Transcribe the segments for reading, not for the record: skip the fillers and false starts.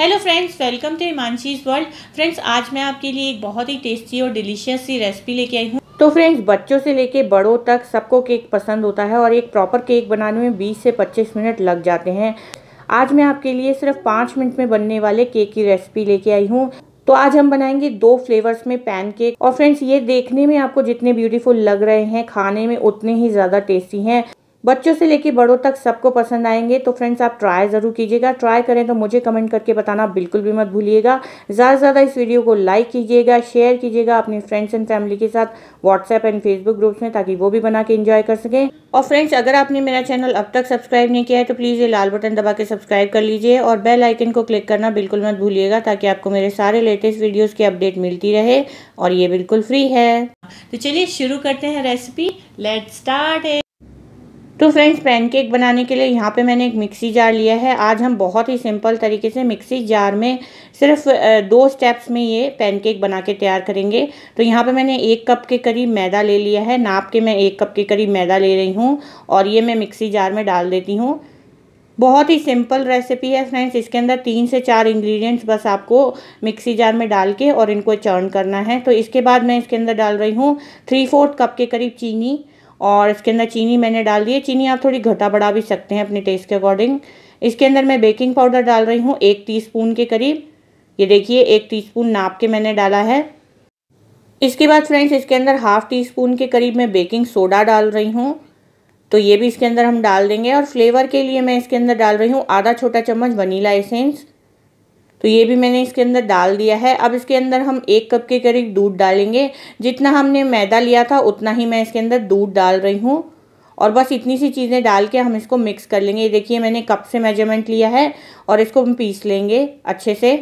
Hello friends, welcome to Himanshi's world. Friends, आज मैं आपके लिए एक बहुत ही टेस्टी और डिलीशियस सी रेसिपी लेके आई हूँ। तो फ्रेंड्स, बच्चों से लेके बड़ों तक सबको केक पसंद होता है और एक प्रॉपर केक बनाने में 20 से 25 मिनट लग जाते हैं। आज मैं आपके लिए सिर्फ 5 मिनट में बनने वाले केक की रेसिपी लेके आई हूँ। तो आज हम बनाएंगे 2 फ्लेवर्स में पैनकेक। और फ्रेंड्स, ये देखने में आपको जितने ब्यूटीफुल लग रहे हैं, खाने में उतने ही ज़्यादा टेस्टी हैं। बच्चों से लेके बड़ों तक सबको पसंद आएंगे। तो फ्रेंड्स, आप ट्राई ज़रूर कीजिएगा। ट्राई करें तो मुझे कमेंट करके बताना बिल्कुल भी मत भूलिएगा। ज़्यादा से ज़्यादा इस वीडियो को लाइक कीजिएगा, शेयर कीजिएगा अपने फ्रेंड्स एंड फैमिली के साथ व्हाट्सएप एंड फेसबुक ग्रुप्स में, ताकि वो भी बना के इंजॉय कर सकें। और फ्रेंड्स, अगर आपने मेरा चैनल अब तक सब्सक्राइब नहीं किया है तो प्लीज़ ये लाल बटन दबा के सब्सक्राइब कर लीजिए और बेल आइकन को क्लिक करना बिल्कुल मत भूलिएगा, ताकि आपको मेरे सारे लेटेस्ट वीडियोज़ की अपडेट मिलती रहे और ये बिल्कुल फ्री है। तो चलिए शुरू करते हैं रेसिपी। Let's start. तो फ्रेंड्स, पैनकेक बनाने के लिए यहाँ पे मैंने एक मिक्सी जार लिया है। आज हम बहुत ही सिंपल तरीके से मिक्सी जार में सिर्फ 2 स्टेप्स में ये पैनकेक बना के तैयार करेंगे। तो यहाँ पे मैंने 1 कप के करीब मैदा ले लिया है। नाप के मैं 1 कप के करीब मैदा ले रही हूँ और ये मैं मिक्सी जार में डाल देती हूँ। बहुत ही सिंपल रेसिपी है फ्रेंड्स। इसके अंदर 3 से 4 इंग्रेडिएंट्स बस आपको मिक्सी जार में डाल के और इनको चर्न करना है। तो इसके बाद मैं इसके अंदर डाल रही हूँ 3/4 कप के करीब चीनी। और इसके अंदर चीनी मैंने डाल दी है। चीनी आप थोड़ी घटा बढ़ा भी सकते हैं अपने टेस्ट के अकॉर्डिंग। इसके अंदर मैं बेकिंग पाउडर डाल रही हूँ 1 टीस्पून के करीब। ये देखिए, 1 टीस्पून नाप के मैंने डाला है। इसके बाद फ्रेंड्स, इसके अंदर हाफ टीस्पून के करीब मैं बेकिंग सोडा डाल रही हूँ। तो ये भी इसके अंदर हम डाल देंगे। और फ्लेवर के लिए मैं इसके अंदर डाल रही हूँ आधा छोटा चम्मच वनीला एसेंस। तो ये भी मैंने इसके अंदर डाल दिया है। अब इसके अंदर हम 1 कप के करीब दूध डालेंगे। जितना हमने मैदा लिया था उतना ही मैं इसके अंदर दूध डाल रही हूँ और बस इतनी सी चीज़ें डाल के हम इसको मिक्स कर लेंगे। ये देखिए, मैंने कप से मेजरमेंट लिया है और इसको हम पीस लेंगे अच्छे से।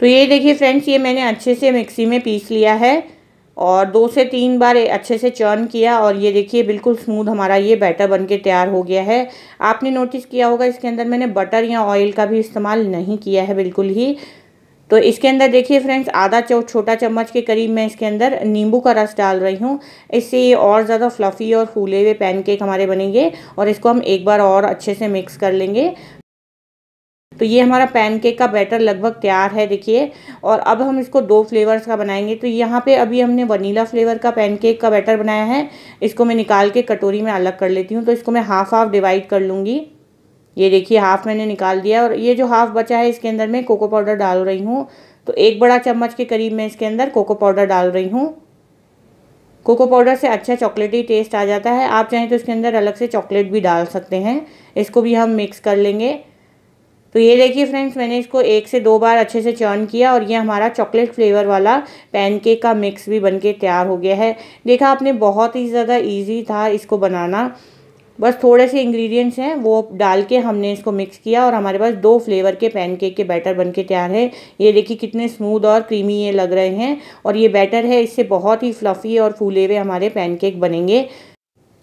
तो ये देखिए फ्रेंड्स, ये मैंने अच्छे से मिक्सी में पीस लिया है और 2 से 3 बार अच्छे से चर्न किया। और ये देखिए, बिल्कुल स्मूथ हमारा ये बैटर बनके तैयार हो गया है। आपने नोटिस किया होगा इसके अंदर मैंने बटर या ऑयल का भी इस्तेमाल नहीं किया है बिल्कुल ही। तो इसके अंदर देखिए फ्रेंड्स, आधा छोटा चम्मच के करीब मैं इसके अंदर नींबू का रस डाल रही हूँ। इससे ये और ज़्यादा फ्लफ़ी और फूले हुए पैनकेक हमारे बनेंगे। और इसको हम एक बार और अच्छे से मिक्स कर लेंगे। तो ये हमारा पैनकेक का बैटर लगभग तैयार है, देखिए। और अब हम इसको 2 फ्लेवर्स का बनाएंगे। तो यहाँ पे अभी हमने वनीला फ्लेवर का पैनकेक का बैटर बनाया है। इसको मैं निकाल के कटोरी में अलग कर लेती हूँ। तो इसको मैं हाफ डिवाइड कर लूँगी। ये देखिए, हाफ मैंने निकाल दिया। और ये जो हाफ बचा है इसके अंदर मैं कोको पाउडर डाल रही हूँ। तो 1 बड़ा चम्मच के करीब मैं इसके अंदर कोको पाउडर डाल रही हूँ। कोको पाउडर से अच्छा चॉकलेटी टेस्ट आ जाता है। आप चाहें तो इसके अंदर अलग से चॉकलेट भी डाल सकते हैं। इसको भी हम मिक्स कर लेंगे। तो ये देखिए फ्रेंड्स, मैंने इसको 1 से 2 बार अच्छे से चर्न किया और ये हमारा चॉकलेट फ्लेवर वाला पैनकेक का मिक्स भी बनके तैयार हो गया है। देखा आपने, बहुत ही ज़्यादा इजी था इसको बनाना। बस थोड़े से इंग्रेडिएंट्स हैं, वो डाल के हमने इसको मिक्स किया और हमारे पास 2 फ्लेवर के पैनकेक के बैटर बनके तैयार है। ये देखिए, कितने स्मूथ और क्रीमी ये लग रहे हैं। और ये बैटर है, इससे बहुत ही फ्लफ़ी और फूले हुए हमारे पैनकेक बनेंगे।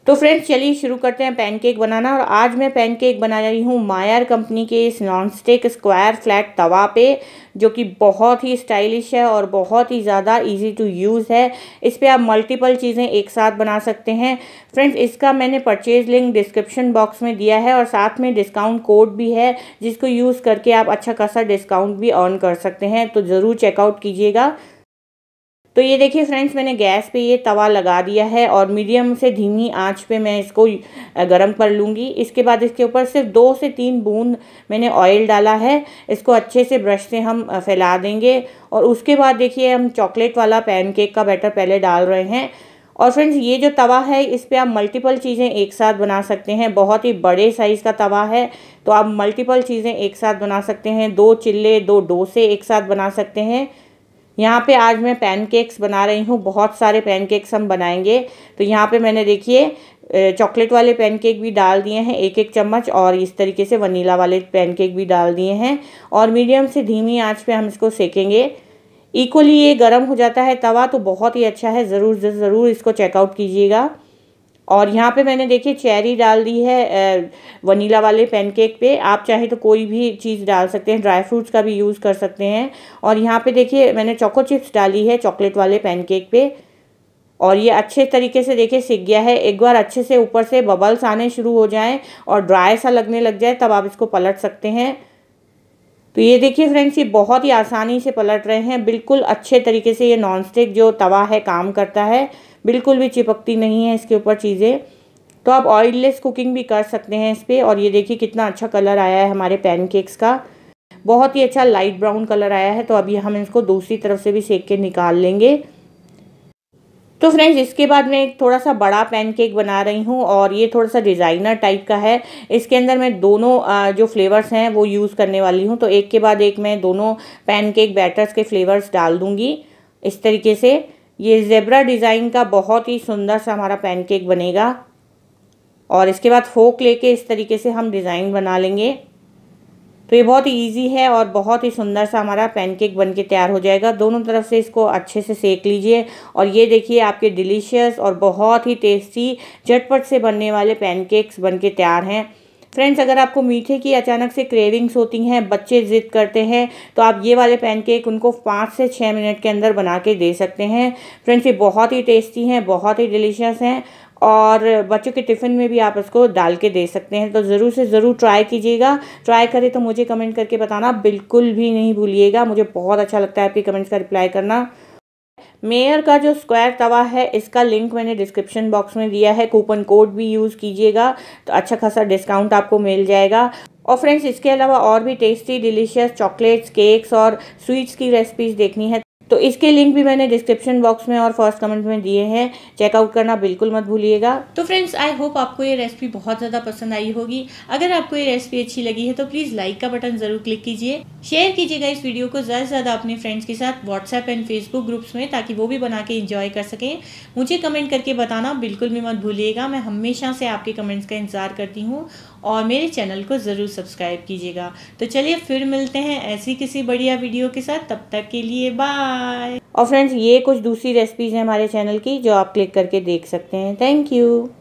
तो फ्रेंड्स, चलिए शुरू करते हैं पैनकेक बनाना। और आज मैं पैनकेक बना रही हूँ मायर कंपनी के इस नॉनस्टिक स्क्वायर फ्लैट तवा पे, जो कि बहुत ही स्टाइलिश है और बहुत ही ज़्यादा इजी टू यूज़ है। इस पे आप मल्टीपल चीज़ें एक साथ बना सकते हैं। फ्रेंड्स, इसका मैंने परचेज लिंक डिस्क्रिप्शन बॉक्स में दिया है और साथ में डिस्काउंट कोड भी है, जिसको यूज़ करके आप अच्छा खासा डिस्काउंट भी अर्न कर सकते हैं। तो ज़रूर चेकआउट कीजिएगा। तो ये देखिए फ्रेंड्स, मैंने गैस पे ये तवा लगा दिया है और मीडियम से धीमी आंच पे मैं इसको गरम कर लूँगी। इसके बाद इसके ऊपर सिर्फ 2 से 3 बूंद मैंने ऑयल डाला है। इसको अच्छे से ब्रश से हम फैला देंगे। और उसके बाद देखिए, हम चॉकलेट वाला पैनकेक का बैटर पहले डाल रहे हैं। और फ्रेंड्स, ये जो तवा है इस पे आप मल्टीपल चीज़ें एक साथ बना सकते हैं। बहुत ही बड़े साइज़ का तवा है, तो आप मल्टीपल चीज़ें एक साथ बना सकते हैं। 2 चिल्ले 2 डोसे एक साथ बना सकते हैं। यहाँ पे आज मैं पैनकेक्स बना रही हूँ। बहुत सारे पैनकेक्स हम बनाएंगे। तो यहाँ पे मैंने देखिए चॉकलेट वाले पैनकेक भी डाल दिए हैं 1-1 चम्मच और इस तरीके से वनीला वाले पैनकेक भी डाल दिए हैं। और मीडियम से धीमी आंच पे हम इसको सेकेंगे। इक्वली ये गर्म हो जाता है तवा, तो बहुत ही अच्छा है। ज़रूर इसको चेकआउट कीजिएगा। और यहाँ पे मैंने देखिए चेरी डाल दी है वनीला वाले पैनकेक पे। आप चाहे तो कोई भी चीज़ डाल सकते हैं, ड्राई फ्रूट्स का भी यूज़ कर सकते हैं। और यहाँ पे देखिए मैंने चोको चिप्स डाली है चॉकलेट वाले पैनकेक पे। और ये अच्छे तरीके से देखिए सिक गया है। एक बार अच्छे से ऊपर से बबल्स आने शुरू हो जाएँ और ड्राई सा लगने लग जाए, तब आप इसको पलट सकते हैं। तो ये देखिए फ्रेंड्स, ये बहुत ही आसानी से पलट रहे हैं। बिल्कुल अच्छे तरीके से ये नॉनस्टिक जो तवा है काम करता है, बिल्कुल भी चिपकती नहीं है इसके ऊपर चीज़ें। तो आप ऑयललेस कुकिंग भी कर सकते हैं इस पर। और ये देखिए कितना अच्छा कलर आया है हमारे पैनकेक्स का, बहुत ही अच्छा लाइट ब्राउन कलर आया है। तो अभी हम इसको दूसरी तरफ से भी सेक के निकाल लेंगे। तो फ्रेंड्स इसके बाद मैं एक थोड़ा सा बड़ा पैनकेक बना रही हूँ और ये थोड़ा सा डिज़ाइनर टाइप का है। इसके अंदर मैं दोनों जो फ्लेवर्स हैं वो यूज़ करने वाली हूँ। तो एक के बाद एक मैं दोनों पैनकेक बैटर्स के फ्लेवर्स डाल दूँगी इस तरीके से। ये जेब्रा डिज़ाइन का बहुत ही सुंदर सा हमारा पैनकेक बनेगा। और इसके बाद फोक लेके इस तरीके से हम डिज़ाइन बना लेंगे। तो ये बहुत ही ईजी है और बहुत ही सुंदर सा हमारा पैनकेक बनके तैयार हो जाएगा। दोनों तरफ से इसको अच्छे से सेक लीजिए। और ये देखिए आपके डिलीशियस और बहुत ही टेस्टी झटपट से बनने वाले पैनकेक्स बनके तैयार हैं। फ्रेंड्स अगर आपको मीठे की अचानक से क्रेविंग्स होती हैं, बच्चे ज़िद करते हैं, तो आप ये वाले पैनकेक उनको 5 से 6 मिनट के अंदर बना के दे सकते हैं। फ्रेंड्स ये बहुत ही टेस्टी हैं, बहुत ही डिलीशियस हैं और बच्चों के टिफ़िन में भी आप इसको डाल के दे सकते हैं। तो ज़रूर से ज़रूर ट्राई कीजिएगा। ट्राई करें तो मुझे कमेंट करके बताना बिल्कुल भी नहीं भूलिएगा। मुझे बहुत अच्छा लगता है आपके कमेंट्स का रिप्लाई करना। मेयर का जो स्क्वायर तवा है इसका लिंक मैंने डिस्क्रिप्शन बॉक्स में दिया है। कूपन कोड भी यूज़ कीजिएगा तो अच्छा खासा डिस्काउंट आपको मिल जाएगा। और फ्रेंड्स इसके अलावा और भी टेस्टी डिलीशियस चॉकलेट्स, केक्स और स्वीट्स की रेसिपीज़ देखनी है तो इसके लिंक भी मैंने डिस्क्रिप्शन बॉक्स में और फर्स्ट कमेंट में दिए हैं। चेकआउट करना बिल्कुल मत भूलिएगा। तो फ्रेंड्स आई होप आपको ये रेसिपी बहुत ज़्यादा पसंद आई होगी। अगर आपको ये रेसिपी अच्छी लगी है तो प्लीज़ लाइक का बटन ज़रूर क्लिक कीजिए। शेयर कीजिएगा इस वीडियो को ज़्यादा से ज़्यादा अपने फ्रेंड्स के साथ व्हाट्सएप एंड फेसबुक ग्रुप्स में, ताकि वो भी बना के इंजॉय कर सकें। मुझे कमेंट करके बताना बिल्कुल भी मत भूलिएगा। मैं हमेशा से आपके कमेंट्स का इंतज़ार करती हूँ। और मेरे चैनल को ज़रूर सब्सक्राइब कीजिएगा। तो चलिए फिर मिलते हैं ऐसी किसी बढ़िया वीडियो के साथ। तब तक के लिए बाय। और फ्रेंड्स ये कुछ दूसरी रेसिपीज़ हैं हमारे चैनल की जो आप क्लिक करके देख सकते हैं। Thank you.